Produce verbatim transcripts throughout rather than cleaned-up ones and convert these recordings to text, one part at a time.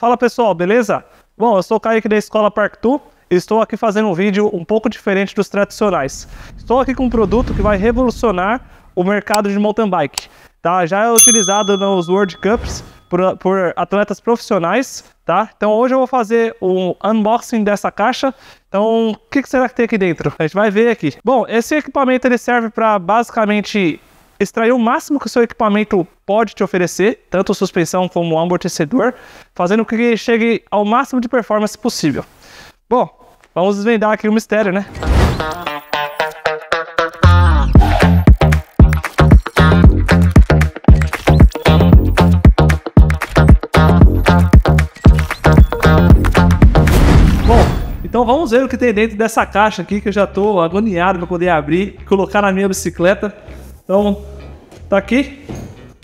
Fala pessoal, beleza? Bom, eu sou o Kaique da Escola Park Tool e estou aqui fazendo um vídeo um pouco diferente dos tradicionais. Estou aqui com um produto que vai revolucionar o mercado de mountain bike. Tá? Já é utilizado nos World Cups por, por atletas profissionais. Tá? Então hoje eu vou fazer um unboxing dessa caixa. Então o que, que será que tem aqui dentro? A gente vai ver aqui. Bom, esse equipamento ele serve para basicamente extrair o máximo que o seu equipamento pode te oferecer, tanto suspensão como amortecedor, fazendo com que chegue ao máximo de performance possível. Bom, vamos desvendar aqui o mistério, né? Então vamos ver o que tem dentro dessa caixa aqui, que eu já estou agoniado para poder abrir e colocar na minha bicicleta. Então, tá aqui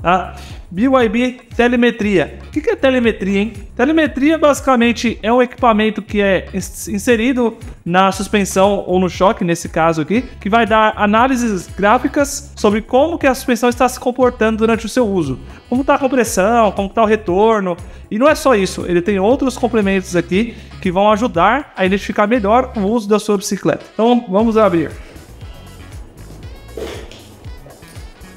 a B Y B Telemetria. O que é telemetria, hein? Telemetria basicamente é um equipamento que é inserido na suspensão ou no choque, nesse caso aqui, que vai dar análises gráficas sobre como que a suspensão está se comportando durante o seu uso. Como está a compressão, como está o retorno. E não é só isso, ele tem outros complementos aqui que vão ajudar a identificar melhor o uso da sua bicicleta. Então, vamos abrir.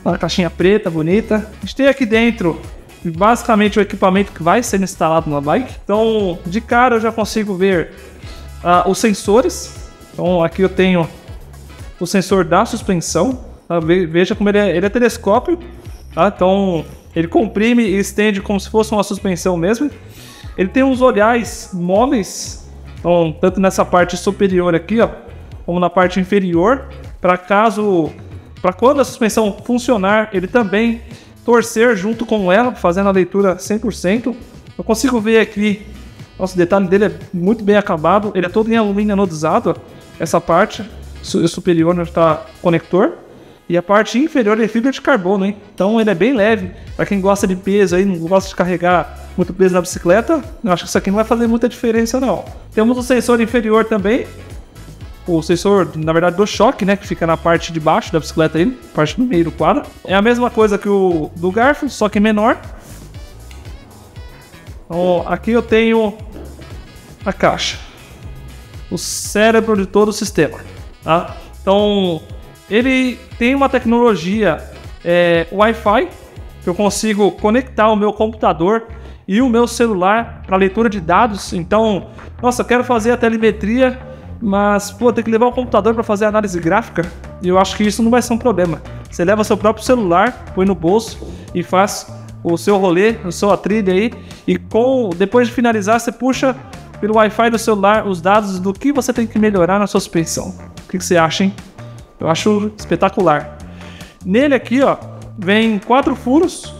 Uma caixinha preta, bonita. A gente tem aqui dentro, basicamente, o equipamento que vai ser instalado na bike. Então, de cara eu já consigo ver uh, os sensores. Então, aqui eu tenho o sensor da suspensão. Tá? Veja como ele é, ele é telescópio. Tá? Então, ele comprime e estende como se fosse uma suspensão mesmo. Ele tem uns olhares móveis. Então, tanto nessa parte superior aqui, ó, como na parte inferior. Para caso... Para quando a suspensão funcionar, ele também torcer junto com ela, fazendo a leitura cem por cento. Eu consigo ver aqui, nossa, o detalhe dele é muito bem acabado. Ele é todo em alumínio anodizado, essa parte superior onde está o conector. E a parte inferior é fibra de carbono, hein? Então ele é bem leve. Para quem gosta de peso, aí, não gosta de carregar muito peso na bicicleta, eu acho que isso aqui não vai fazer muita diferença não. Temos o sensor inferior também. O sensor, na verdade, do choque, né? Que fica na parte de baixo da bicicleta, aí, parte do meio do quadro. É a mesma coisa que o do garfo, só que menor. Então, aqui eu tenho a caixa. O cérebro de todo o sistema. Tá? Então, ele tem uma tecnologia é, Wi-Fi, que eu consigo conectar o meu computador e o meu celular para leitura de dados. Então, nossa, eu quero fazer a telemetria... Mas, pô, tem que levar o computador para fazer análise gráfica. E eu acho que isso não vai ser um problema. Você leva seu próprio celular, põe no bolso e faz o seu rolê, a sua trilha aí. E com, depois de finalizar, você puxa pelo Wi-Fi do celular os dados do que você tem que melhorar na sua suspensão. O que, que você acha, hein? Eu acho espetacular. Nele aqui, ó, vem quatro furos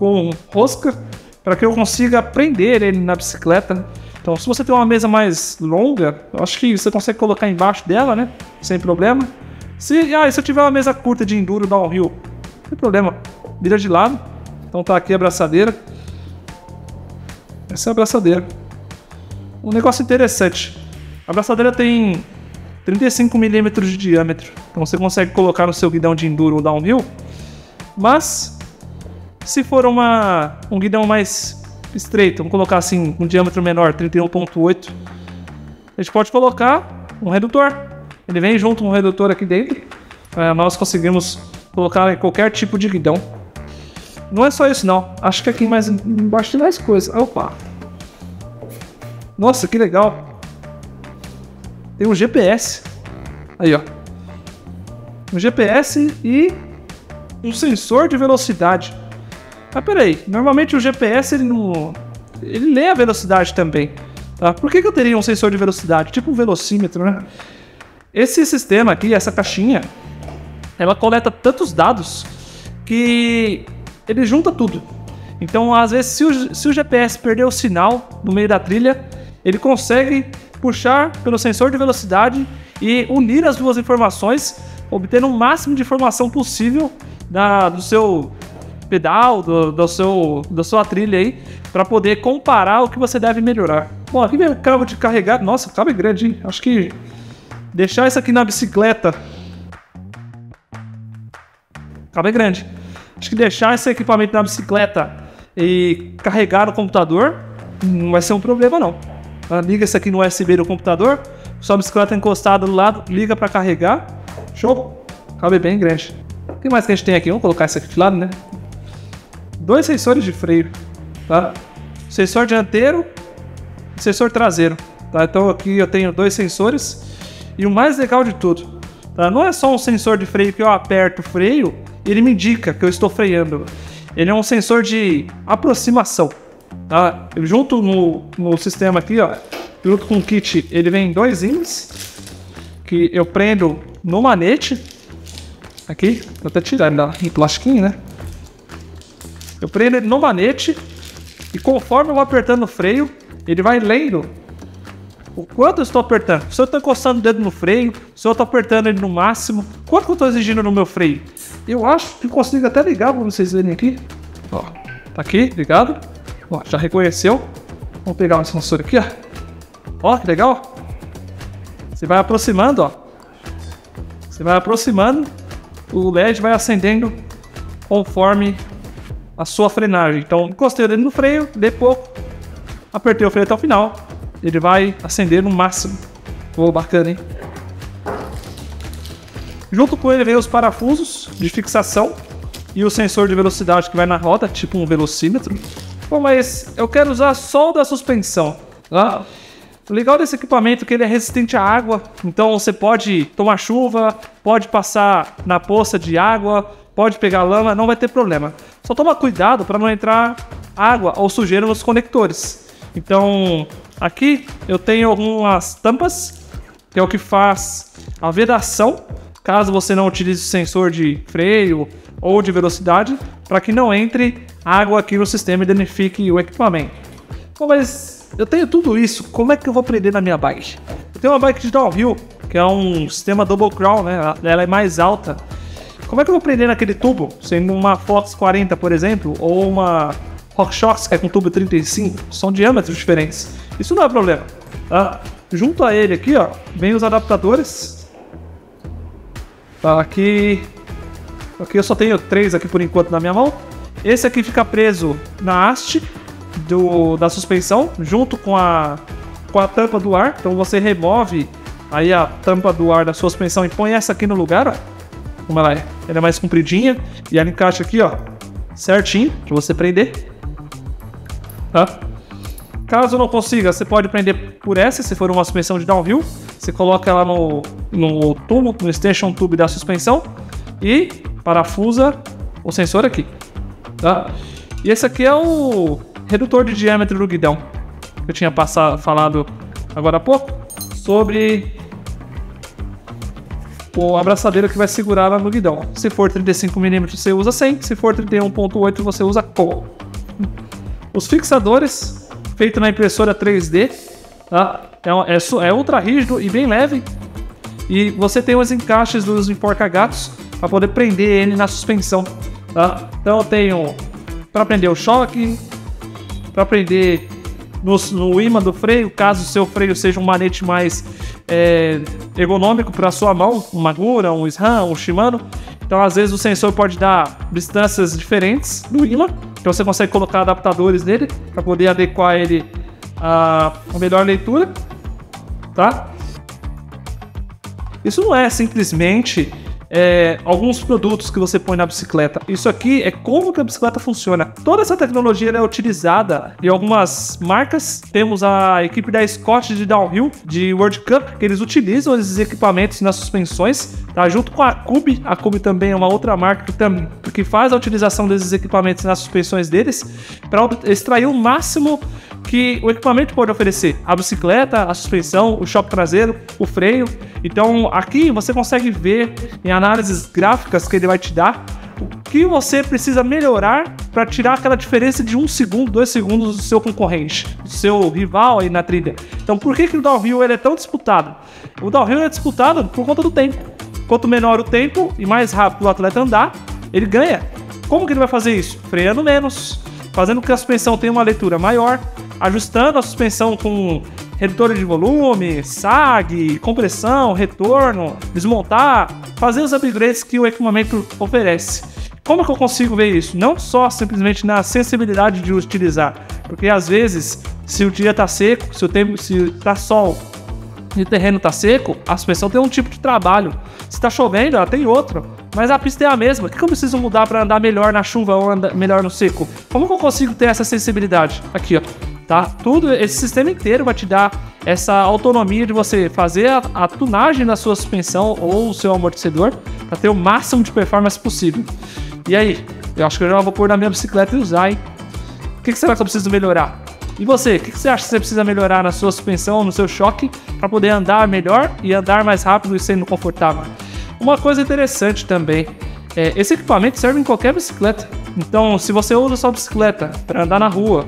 com rosca para que eu consiga prender ele na bicicleta. Então, se você tem uma mesa mais longa, eu acho que você consegue colocar embaixo dela, né? Sem problema. Se, ah, se eu tiver uma mesa curta de enduro downhill, não tem problema. Vira de lado. Então tá aqui a abraçadeira. Essa é a abraçadeira. Um negócio interessante. A abraçadeira tem trinta e cinco milímetros de diâmetro. Então você consegue colocar no seu guidão de enduro ou downhill. Mas, se for uma, um guidão mais... estreito, vamos colocar assim, um diâmetro menor, trinta e um ponto oito. A gente pode colocar um redutor. Ele vem junto com um redutor aqui dentro. É, nós conseguimos colocar em qualquer tipo de guidão. Não é só isso não. Acho que aqui mais embaixo tem mais coisa. Opa! Nossa, que legal! Tem um G P S. Aí, ó. Um G P S e um sensor de velocidade. Ah, peraí, normalmente o G P S ele não. Ele lê a velocidade também. Tá? Por que, que eu teria um sensor de velocidade? Tipo um velocímetro, né? Esse sistema aqui, essa caixinha, ela coleta tantos dados que ele junta tudo. Então, às vezes, se o, se o G P S perder o sinal no meio da trilha, ele consegue puxar pelo sensor de velocidade e unir as duas informações, obtendo o máximo de informação possível da, do seu. pedal, do, do seu, da sua trilha aí, para poder comparar o que você deve melhorar. Bom, aqui eu acabo de carregar, nossa, cabe grande, hein? Acho que deixar isso aqui na bicicleta, cabe grande, acho que deixar esse equipamento na bicicleta e carregar no computador, não vai ser um problema não. Liga isso aqui no U S B do computador, sua bicicleta encostada do lado, liga para carregar, show, cabe bem grande. O que mais que a gente tem aqui? Vamos colocar isso aqui de lado, né? Dois sensores de freio, tá? Sensor dianteiro e sensor traseiro, tá? Então aqui eu tenho dois sensores e o mais legal de tudo, tá? Não é só um sensor de freio que eu aperto o freio e ele me indica que eu estou freando. Ele é um sensor de aproximação, tá? Eu junto no, no sistema aqui, ó, junto com o kit, ele vem em dois ímãs que eu prendo no manete. Aqui, vou até tirar ele da plastiquinha, né? Eu prendo ele no manete e conforme eu vou apertando o freio, ele vai lendo o quanto eu estou apertando. Se eu estou encostando o dedo no freio, se eu estou apertando ele no máximo, quanto que eu estou exigindo no meu freio. Eu acho que consigo até ligar para vocês verem aqui. Ó, tá aqui, ligado. Ó, já reconheceu. Vamos pegar um sensor aqui, ó. Ó, que legal. Você vai aproximando, ó. Você vai aproximando, o L E D vai acendendo conforme a sua frenagem. Então, encostei o dedo no freio, dei pouco, apertei o freio até o final, ele vai acender no máximo. Pô, bacana, hein? Junto com ele vem os parafusos de fixação e o sensor de velocidade que vai na roda, tipo um velocímetro. Pô, mas eu quero usar só o da suspensão. Ah, o legal desse equipamento é que ele é resistente à água, então você pode tomar chuva, pode passar na poça de água, pode pegar lama, não vai ter problema. Só toma cuidado para não entrar água ou sujeira nos conectores. Então, aqui eu tenho algumas tampas, que é o que faz a vedação, caso você não utilize o sensor de freio ou de velocidade, para que não entre água aqui no sistema e danifique o equipamento. Bom, mas eu tenho tudo isso, como é que eu vou prender na minha bike? Eu tenho uma bike de downhill, que é um sistema double crown, né? Ela é mais alta. Como é que eu vou prender naquele tubo, sendo uma Fox quarenta, por exemplo, ou uma Rockshox, que é com tubo trinta e cinco? São diâmetros diferentes. Isso não é problema. Tá? Junto a ele aqui, ó, vem os adaptadores. Aqui, aqui eu só tenho três aqui por enquanto na minha mão. Esse aqui fica preso na haste do, da suspensão, junto com a, com a tampa do ar. Então você remove aí a tampa do ar da sua suspensão e põe essa aqui no lugar, ó. Como ela é, ela é mais compridinha e ela encaixa aqui, ó, certinho, pra você prender, tá? Caso não consiga, você pode prender por essa, se for uma suspensão de downhill. Você coloca ela no, no tubo, no extension tube da suspensão e parafusa o sensor aqui, tá? E esse aqui é o redutor de diâmetro do guidão, que eu tinha passado, falado agora há pouco, sobre a abraçadeira que vai segurar lá no guidão. Se for trinta e cinco milímetros você usa sem, se for trinta e um ponto oito você usa com. Os fixadores, feito na impressora três D, tá? É, é, é ultra rígido e bem leve. E você tem os encaixes dos enforca-gatos para poder prender ele na suspensão, tá? Então eu tenho para prender o choque, para prender no, no ímã do freio, caso o seu freio seja um manete mais é, ergonômico para sua mão, um Magura, um SRAM, um Shimano. Então às vezes o sensor pode dar distâncias diferentes no ímã, então você consegue colocar adaptadores nele para poder adequar ele a melhor leitura, tá? Isso não é simplesmente é, alguns produtos que você põe na bicicleta. Isso aqui é como que a bicicleta funciona. Toda essa tecnologia é utilizada em algumas marcas. Temos a equipe da Scott de Downhill, de World Cup, que eles utilizam esses equipamentos nas suspensões, tá? Junto com a Cube. A Cube também é uma outra marca que, também, que faz a utilização desses equipamentos nas suspensões deles para extrair o máximo que o equipamento pode oferecer, a bicicleta, a suspensão, o choque traseiro, o freio. Então aqui você consegue ver em análises gráficas que ele vai te dar o que você precisa melhorar para tirar aquela diferença de um segundo, dois segundos do seu concorrente, do seu rival aí na trilha. Então por que que o downhill ele é tão disputado? O downhill é disputado por conta do tempo. Quanto menor o tempo e mais rápido o atleta andar, ele ganha. Como que ele vai fazer isso? Freando menos, fazendo com que a suspensão tenha uma leitura maior, ajustando a suspensão com redutor de volume, S A G, compressão, retorno, desmontar, fazer os upgrades que o equipamento oferece. Como que eu consigo ver isso? Não só simplesmente na sensibilidade de utilizar, porque às vezes Se o dia tá seco, se o tempo, se tá sol e o terreno tá seco, a suspensão tem um tipo de trabalho. Se tá chovendo, ela tem outra. Mas a pista é a mesma. O que eu preciso mudar para andar melhor na chuva ou andar melhor no seco? Como que eu consigo ter essa sensibilidade? Aqui, ó. Tá? Tudo, esse sistema inteiro vai te dar essa autonomia de você fazer a, a tunagem da sua suspensão ou o seu amortecedor para ter o máximo de performance possível. E aí? Eu acho que eu já vou pôr na minha bicicleta e usar, hein? O que, que será que eu preciso melhorar? E você? O que, que você acha que você precisa melhorar na sua suspensão, no seu choque, para poder andar melhor e andar mais rápido e sendo confortável? Uma coisa interessante também, é, esse equipamento serve em qualquer bicicleta. Então, se você usa sua bicicleta para andar na rua,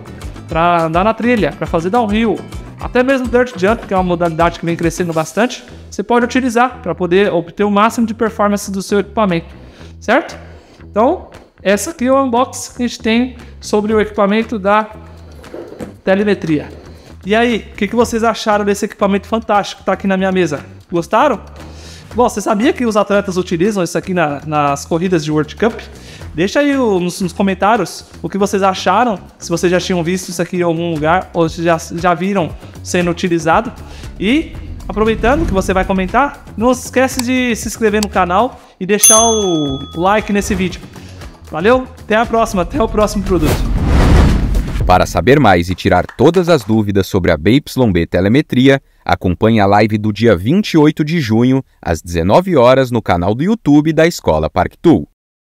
para andar na trilha, para fazer downhill, até mesmo dirt jump, que é uma modalidade que vem crescendo bastante, você pode utilizar para poder obter o máximo de performance do seu equipamento, certo? Então, essa aqui é o unboxing que a gente tem sobre o equipamento da telemetria. E aí, o que, que vocês acharam desse equipamento fantástico que está aqui na minha mesa? Gostaram? Bom, você sabia que os atletas utilizam isso aqui na, nas corridas de World Cup? Deixa aí o, nos, nos comentários o que vocês acharam, se vocês já tinham visto isso aqui em algum lugar ou se já, já viram sendo utilizado. E aproveitando que você vai comentar, não se esquece de se inscrever no canal e deixar o like nesse vídeo. Valeu, até a próxima, até o próximo produto. Para saber mais e tirar todas as dúvidas sobre a B Y B Telemetria, acompanhe a live do dia vinte e oito de junho, às dezenove horas, no canal do YouTube da Escola Park Tool.